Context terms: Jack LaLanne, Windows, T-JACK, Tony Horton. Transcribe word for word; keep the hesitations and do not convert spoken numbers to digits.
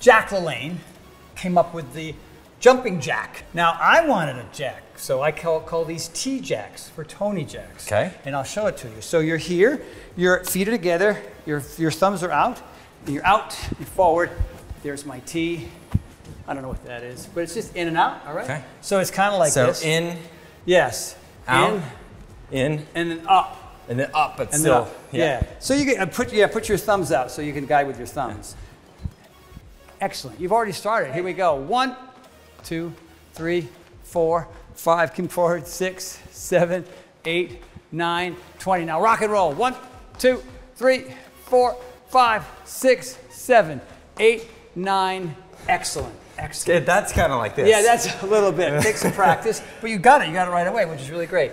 Jack LaLanne came up with the jumping jack. Now, I wanted a jack, so I call, call these T-jacks for Tony jacks. Okay. And I'll show it to you. So you're here, your feet are together, your, your thumbs are out, and you're out, you're forward. There's my T. I don't know what that is, but it's just in and out, all right? Okay. So it's kind of like so this. So in, yes, out, in, in, and then up. And then up, but and still, up. Yeah. yeah. So you can put, yeah, put your thumbs out so you can guide with your thumbs. Yeah. Excellent. You've already started. Here we go. One, two, three, four, five. Come forward. Six, seven, eight, nine, twenty. Now rock and roll. One, two, three, four, five, six, seven, eight, nine. Excellent. Excellent. That's kind of like this. Yeah, that's a little bit. Take some practice, but you got it. You got it right away, which is really great.